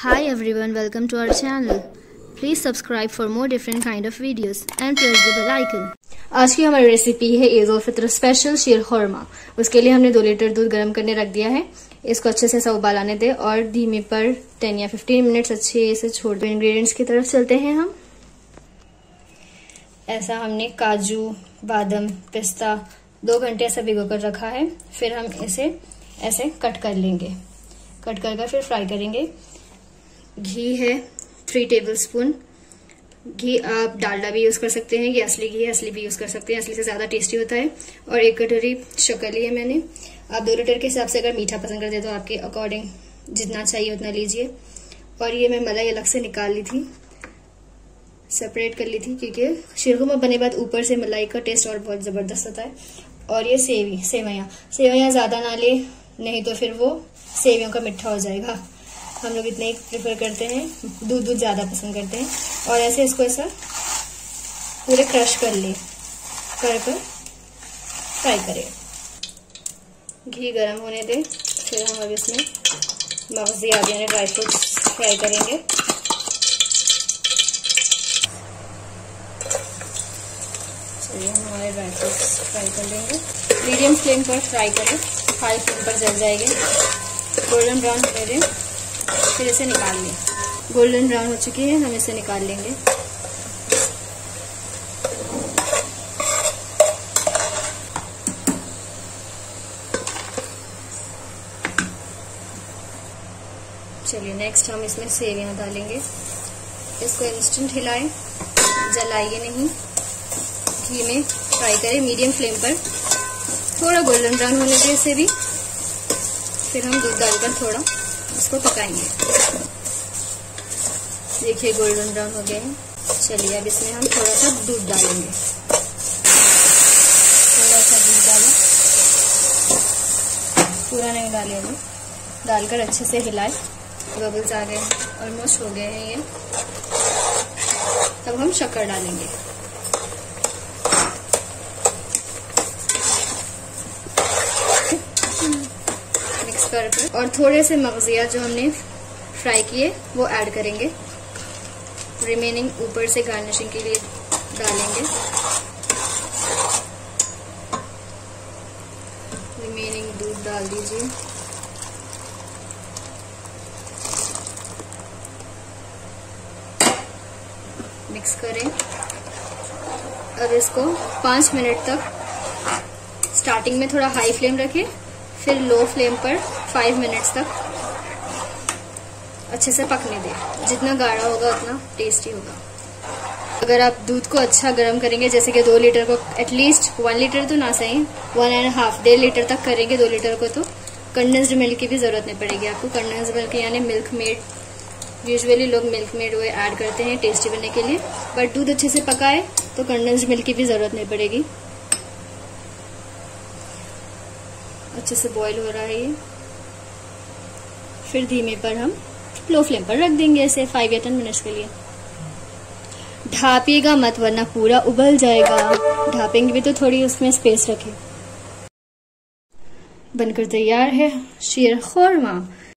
Hi everyone, welcome to our channel. Please subscribe for more different kind of videos and press the bell icon. आज की हमारी recipe है Eid ul Fitr special sheer khurma. उसके लिए हमने 2 लीटर दूध गर्म करने रख दिया है। इसको अच्छे से ऐसा उबाल आने दें और धीमे पर 10 या 15 मिनट्स अच्छे से छोड़ दें। इंग्रेडिएंट्स की तरफ चलते हैं हम। ऐसा हमने काजू, बादाम, पिस्ता 2 घंटे ऐसा भिगो कर रखा है। फिर हम इसे ऐसे कट कर लेंगे। कट कर फिर फ्राई करेंगे। घी है 3 टेबलस्पून। घी आप डालडा भी यूज कर सकते हैं या असली घी है असली भी यूज कर सकते हैं, असली से ज्यादा टेस्टी होता है। और 1 कटोरी शक्कर ली है मैंने। आप 2 लीटर के हिसाब से अगर मीठा पसंद करते हैं तो आपके अकॉर्डिंग जितना चाहिए उतना लीजिए। और ये मैं मलाई अलग से निकाल ली थी, सेपरेट कर ली थी, क्योंकि शीर खोरमा बने बाद ऊपर से मलाई का टेस्ट और बहुत जबरदस्त होता है। और ये सेवैयाँ ज्यादा ना ले, नहीं तो फिर वो सेवियों का मिठा हो जाएगा। हम लोग इतने ही प्रेफर करते हैं, दूध ज़्यादा पसंद करते हैं। और ऐसे इसको ऐसा पूरे क्रश कर ले, कर फ्राई करें। घी गरम होने दें। फिर हम अब इसमें मगज़ी आदि यानी ड्राई फ्रूट्स फ्राई करेंगे। चलिए हम हमारे ड्राई फ्रूट्स फ्राई कर लेंगे। मीडियम फ्लेम पर फ्राई करें, हाई फ्लेम पर जल जाएंगे। गोल्डन ब्राउन होने दें, फिर इसे निकाल लें। गोल्डन ब्राउन हो चुकी है, हम इसे निकाल लेंगे। चलिए नेक्स्ट हम इसमें सेवियां डालेंगे। इसको इंस्टेंट हिलाएं, जलाइए नहीं, घी में फ्राई करें मीडियम फ्लेम पर। थोड़ा गोल्डन ब्राउन होने के इसे भी, फिर हम दूध डालकर थोड़ा इसको पकाएंगे। देखिए गोल्डन ब्राउन हो गए हैं। चलिए अब इसमें हम थोड़ा सा दूध डालेंगे। थोड़ा सा दूध डालें, पूरा नहीं डालेंगे। डालकर अच्छे से हिलाएं। बबल्स आ गए हैं, ऑलमोस्ट हो गए हैं ये। तब हम शक्कर डालेंगे। और थोड़े से मगजिया जो हमने फ्राई किए वो ऐड करेंगे। रिमेनिंग ऊपर से गार्निशिंग के लिए डालेंगे। रिमेनिंग दूध डाल दीजिए। मिक्स करें। अब इसको 5 मिनट तक, स्टार्टिंग में थोड़ा हाई फ्लेम रखें, फिर लो फ्लेम पर 5 मिनट्स तक अच्छे से पकने दें। जितना गाढ़ा होगा उतना टेस्टी होगा। अगर आप दूध को अच्छा गर्म करेंगे, जैसे कि 2 लीटर को एटलीस्ट, 1 लीटर तो ना सही, 1.5 1.5 लीटर तक करेंगे 2 लीटर को, तो कंडेंस्ड मिल्क की भी ज़रूरत नहीं पड़ेगी आपको। कंडेंस्ड मिल्क यानी मिल्क मेड, यूजुअली लोग मिल्क मेड वो ऐड करते हैं टेस्टी बनने के लिए, बट दूध अच्छे से पकाए तो कंडेंस्ड मिल्क की भी ज़रूरत नहीं पड़ेगी। अच्छे से बॉईल हो रहा है ये। फिर धीमे पर हम लो फ्लेम पर रख देंगे इसे 5 या 10 मिनट्स के लिए। ढापिएगा मत वरना पूरा उबल जाएगा। ढापेंगे भी तो थोड़ी उसमें स्पेस रखें। बनकर तैयार है शीर खोरमा।